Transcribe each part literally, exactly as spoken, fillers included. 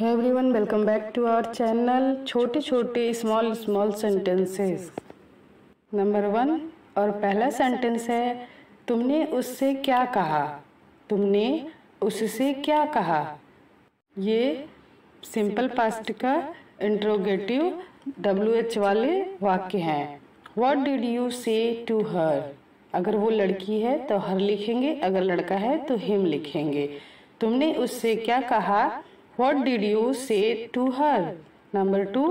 है everyone, welcome back to our channel छोटे छोटे small small sentences. Number one और पहला सेंटेंस है, तुमने उससे क्या कहा? तुमने उससे क्या कहा? ये सिंपल पास्ट का इंट्रोगेटिव डब्ल्यू एच वाले वाक्य हैं। What did you say to her. अगर वो लड़की है तो हर लिखेंगे, अगर लड़का है तो हिम लिखेंगे। तुमने उससे क्या कहा? What did you say to her. Number two,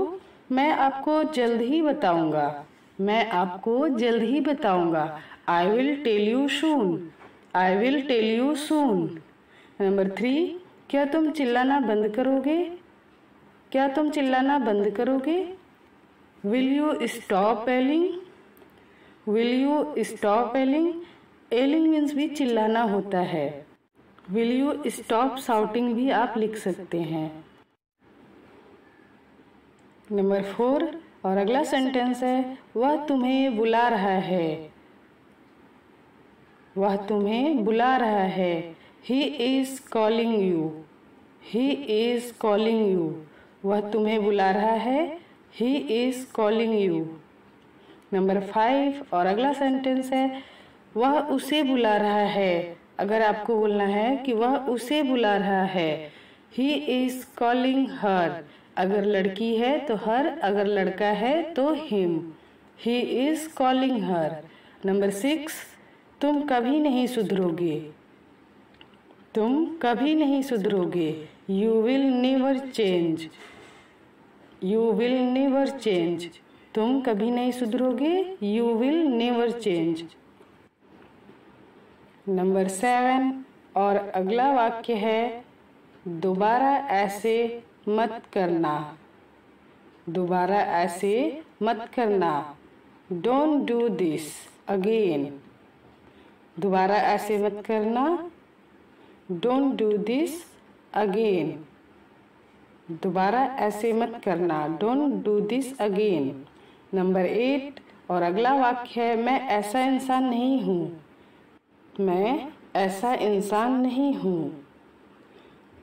मैं आपको जल्द ही बताऊंगा। मैं आपको जल्द ही बताऊंगा। I will tell you soon. I will tell you soon. Number three, क्या तुम चिल्लाना बंद करोगे? क्या तुम चिल्लाना बंद करोगे? Will you stop yelling. Will you stop yelling. Yelling means भी चिल्लाना होता है। विल यू स्टॉप शाउटिंग भी आप लिख सकते हैं। नंबर फोर और अगला सेंटेंस है, वह तुम्हें बुला रहा है। वह तुम्हें बुला रहा है। He is calling you. He is calling you. वह तुम्हें बुला रहा है। He is calling you. Number five और अगला सेंटेंस है, वह उसे बुला रहा है। अगर आपको बोलना है कि वह उसे बुला रहा है, ही इज कॉलिंग हर। अगर लड़की है तो हर, अगर लड़का है तो him. He is calling her. Number six, तुम कभी नहीं सुधरोगे। तुम कभी नहीं सुधरोगे। You will never change. You will never change. तुम कभी नहीं सुधरोगे। You will never change. Number seven और अगला वाक्य है, दोबारा ऐसे मत करना। दोबारा ऐसे मत करना। Don't do this again. दोबारा ऐसे मत करना। Don't do this again. दोबारा ऐसे मत करना। Don't do this again. Number eight और अगला वाक्य है, मैं ऐसा इंसान नहीं हूँ। मैं ऐसा इंसान नहीं हूँ।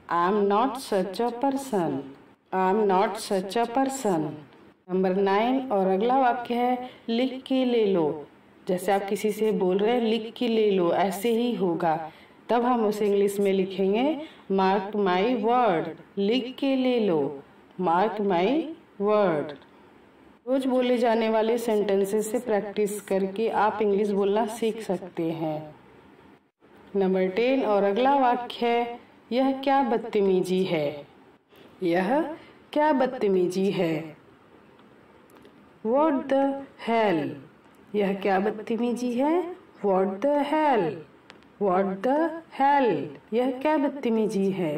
I am not such a person. I am not such a person. Number nine और अगला वाक्य है, लिख के ले लो। जैसे आप किसी से बोल रहे हैं, लिख के ले लो, ऐसे ही होगा। तब हम उसे इंग्लिश में लिखेंगे, मार्क माई वर्ड। लिख के ले लो, मार्क माई वर्ड। रोज बोले जाने वाले सेंटेंसेस से प्रैक्टिस करके आप इंग्लिश बोलना सीख सकते हैं। नंबर टेन और अगला वाक्य है, यह क्या बदतमीजी है। यह क्या बदतमीजी है। What the hell. यह क्या बदतमीजी है। What the hell. What the hell. यह क्या बदतमीजी है।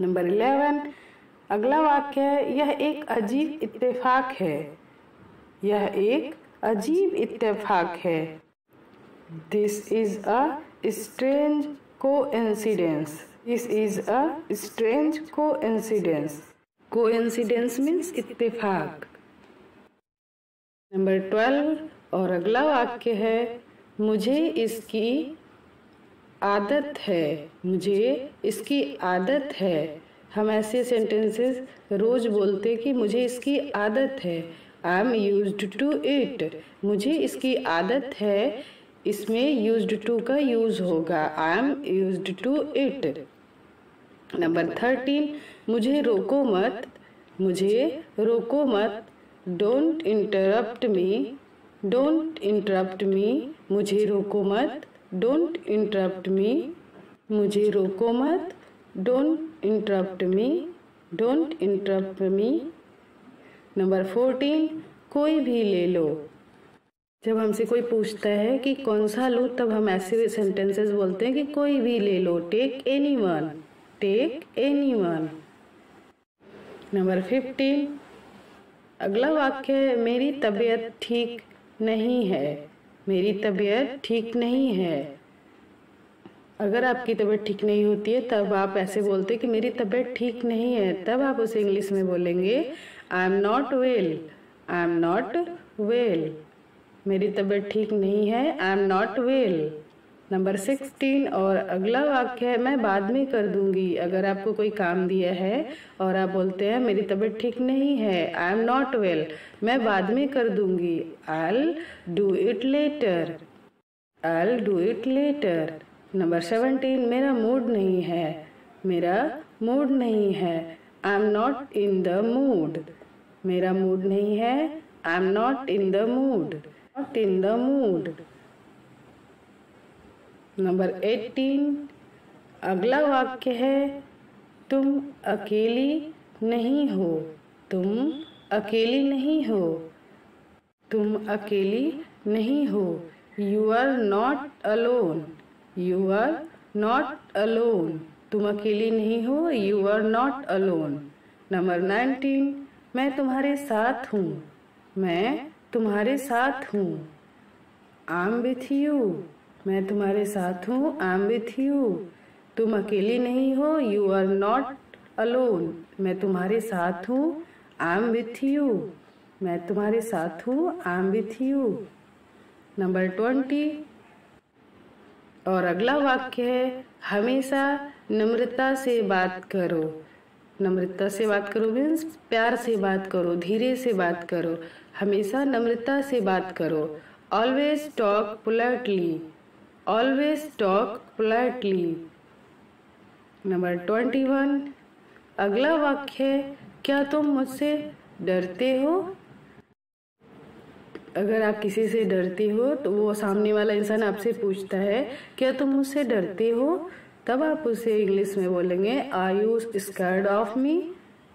नंबर इलेवन अगला वाक्य है, यह एक अजीब इत्तेफाक है। यह एक अजीब इत्तेफाक है। This is a strange coincidence. This is a strange coincidence. Coincidence means इत्तेफाक। नंबर ट्वेल्व और अगला वाक्य है, मुझे इसकी आदत है। मुझे इसकी आदत है। हम ऐसे सेंटेंसेस रोज बोलते कि मुझे इसकी आदत है। I am used to it. मुझे इसकी आदत है। इसमें used to का यूज होगा। I am used to it। Number thirteen, मुझे रोको मत। मुझे रोको मत। Don't interrupt me. Don't interrupt me. मुझे रोको मत। Don't interrupt me. मुझे रोको मत। Don't interrupt me. Don't interrupt me. Number fourteen, कोई भी ले लो। जब हमसे कोई पूछता है कि कौन सा लो, तब हम ऐसे सेंटेंसेस बोलते हैं कि कोई भी ले लो। Take any one. Take any one. Number fifteen अगला वाक्य है, मेरी तबीयत ठीक नहीं है। मेरी तबीयत ठीक नहीं है। अगर आपकी तबीयत ठीक नहीं होती है तब आप ऐसे बोलते हैं कि मेरी तबीयत ठीक नहीं है। तब आप उसे इंग्लिश में बोलेंगे, I am not well. I am not well. मेरी तबीयत ठीक नहीं है। I am not well. Number sixteen और अगला वाक्य मैं बाद में कर दूंगी। अगर आपको कोई काम दिया है और आप बोलते हैं मेरी तबीयत ठीक नहीं है, आई एम नॉट वेल, मैं बाद में कर दूंगी, I'll do it later, I'll do it later। Number seventeen मेरा मूड नहीं है, मेरा मूड नहीं है, I am not in the mood, मेरा मूड नहीं है, I am not in the mood, not in the mood. Number eighteen अगला वाक्य है तुम अकेली नहीं हो, तुम अकेली नहीं हो, तुम अकेली नहीं हो, you are not alone, you are not alone, तुम अकेली नहीं हो, you are not alone. Number nineteen मैं तुम्हारे साथ हूँ, मैं तुम्हारे साथ हूँ, आई एम विथ यू, मैं तुम्हारे साथ हूँ, आई एम विथ यू, तुम अकेली नहीं हो, यू आर नॉट अलोन, मैं तुम्हारे साथ हूँ, आई एम विथ यू, मैं तुम्हारे साथ हूँ, I am with you. Number twenty और अगला वाक्य है हमेशा नम्रता से बात करो, नम्रता से बात करो मीन्स प्यार से बात करो, धीरे से बात करो, हमेशा नम्रता से बात करो, always talk politely, always talk politely. Number twenty one अगला वाक्य है क्या तुम मुझसे डरते हो। अगर आप किसी से डरते हो तो वो सामने वाला इंसान आपसे पूछता है क्या तुम मुझसे डरते हो, तब आप उसे इंग्लिश में बोलेंगे are you scared of me,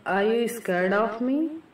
are you scared of me.